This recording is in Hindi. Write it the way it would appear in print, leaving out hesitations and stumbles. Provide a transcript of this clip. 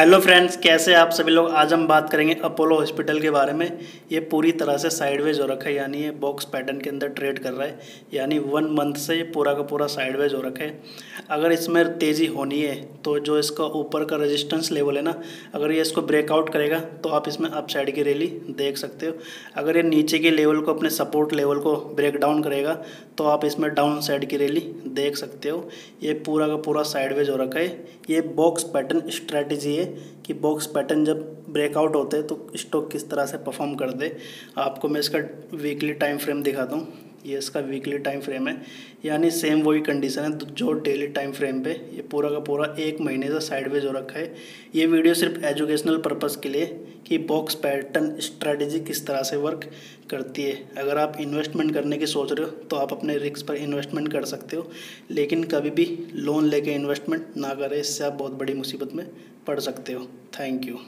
हेलो फ्रेंड्स, कैसे आप सभी लोग। आज हम बात करेंगे अपोलो हॉस्पिटल के बारे में। ये पूरी तरह से साइडवेज हो रखा है, यानी ये बॉक्स पैटर्न के अंदर ट्रेड कर रहा है, यानी 1 मंथ से ये पूरा का पूरा साइडवेज हो रखा है। अगर इसमें तेज़ी होनी है तो जो इसका ऊपर का रेजिस्टेंस लेवल है ना, अगर ये इसको ब्रेकआउट करेगा तो आप इसमें अपसाइड की रैली देख सकते हो। अगर ये नीचे के लेवल को, अपने सपोर्ट लेवल को ब्रेक डाउन करेगा तो आप इसमें डाउन साइड की रैली देख सकते हो। ये पूरा का पूरा साइडवेज हो रखा है। ये बॉक्स पैटर्न स्ट्रैटेजी है कि बॉक्स पैटर्न जब ब्रेकआउट होते हैं तो स्टॉक किस तरह से परफॉर्म कर दे। आपको मैं इसका वीकली टाइम फ्रेम दिखाता हूँ। ये इसका वीकली टाइम फ्रेम है, यानी सेम वही कंडीशन है जो डेली टाइम फ्रेम पे। ये पूरा का पूरा 1 महीने से साइडवेज हो रखा है। ये वीडियो सिर्फ एजुकेशनल पर्पस के लिए कि बॉक्स पैटर्न स्ट्रैटेजी किस तरह से वर्क करती है। अगर आप इन्वेस्टमेंट करने की सोच रहे हो तो आप अपने रिस्क पर इन्वेस्टमेंट कर सकते हो, लेकिन कभी भी लोन लेके इन्वेस्टमेंट ना करें, इससे आप बहुत बड़ी मुसीबत में पड़ सकते हो। Thank you.